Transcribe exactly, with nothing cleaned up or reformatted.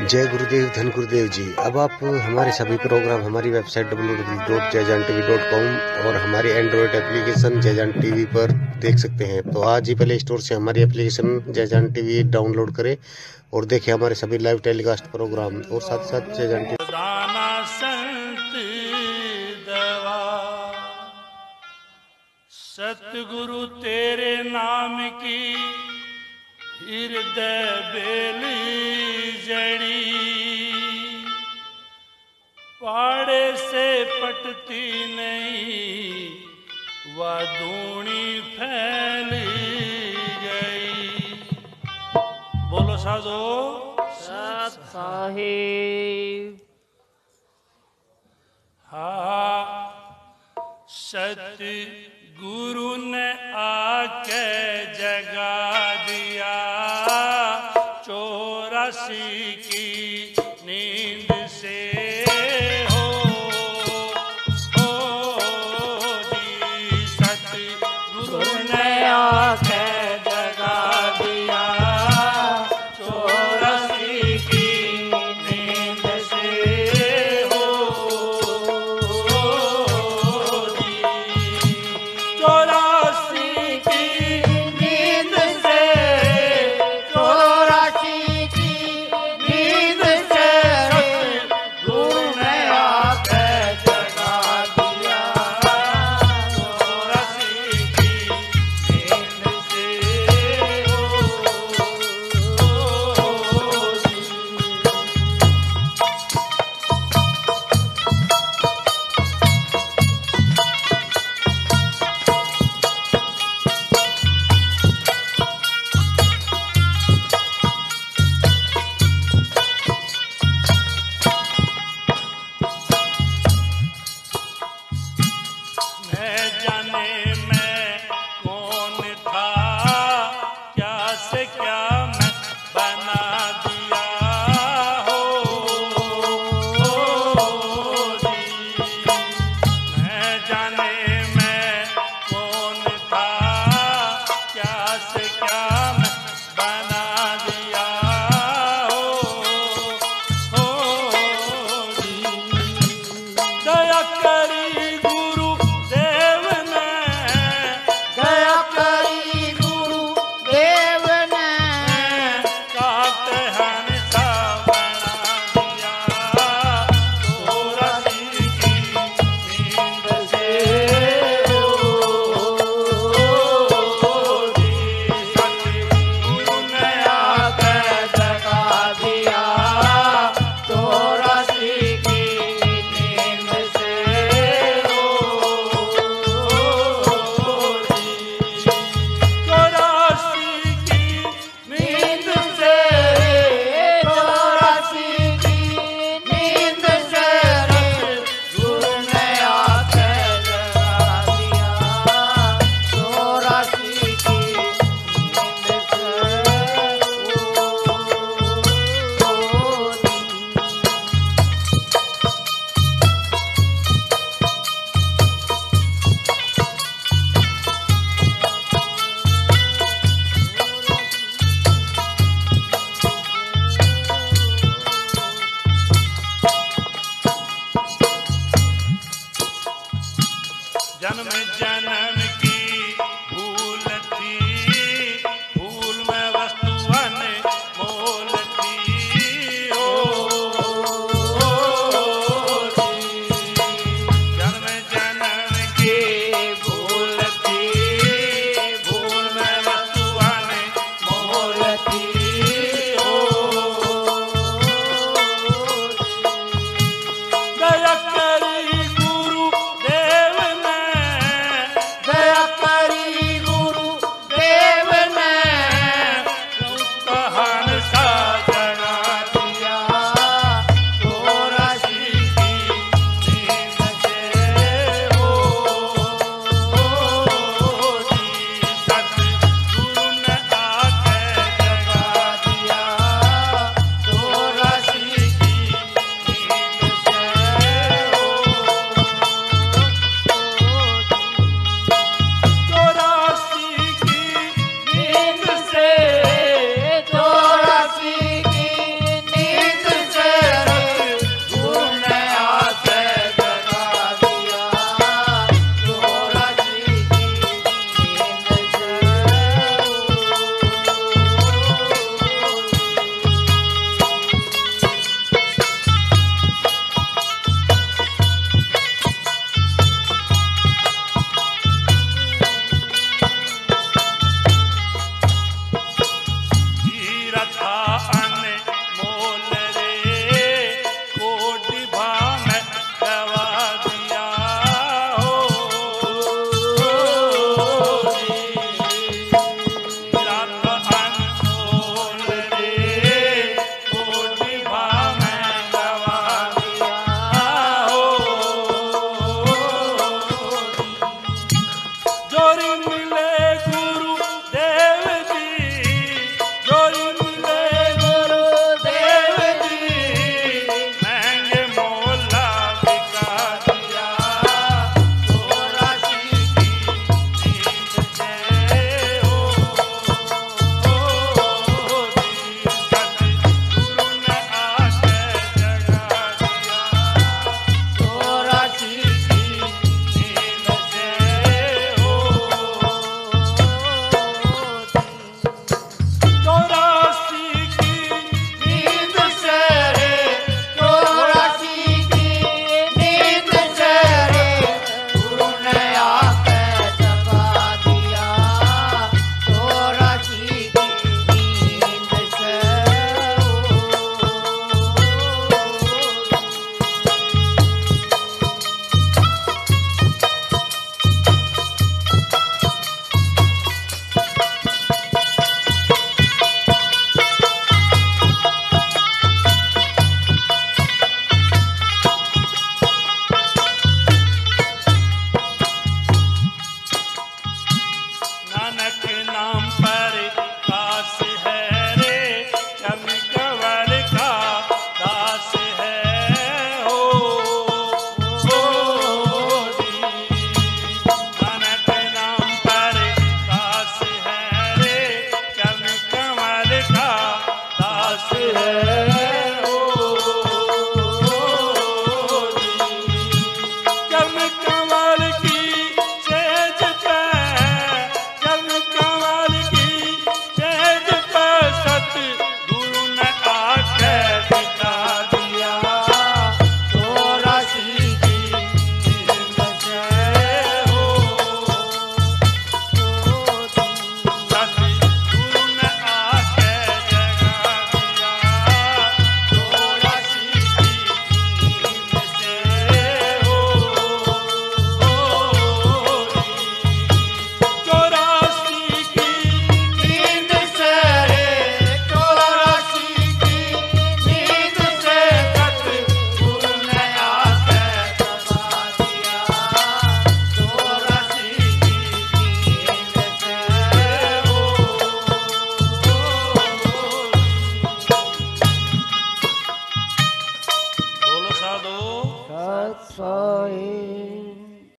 जय गुरुदेव धन गुरुदेव जी। अब आप हमारे सभी प्रोग्राम हमारी website W W W dot जय जान टीवी डॉट कॉम और हमारी एंड्रॉयड एप्लीकेशन जय जान टीवी पर देख सकते हैं। तो आज ही प्ले स्टोर से हमारी एप्लीकेशन जय जान टीवी डाउनलोड करें और देखें हमारे सभी लाइव टेलीकास्ट प्रोग्राम और साथ साथ जय जान टीवी। सतगुरु तेरे नाम की हृदय बेली जड़ी पाड़े से पटती नहीं वा दूनी फैली गई। बोलो साधो सत साहिब। हा सत गुरु ने आके जगा दिया चौरासी की नींद से।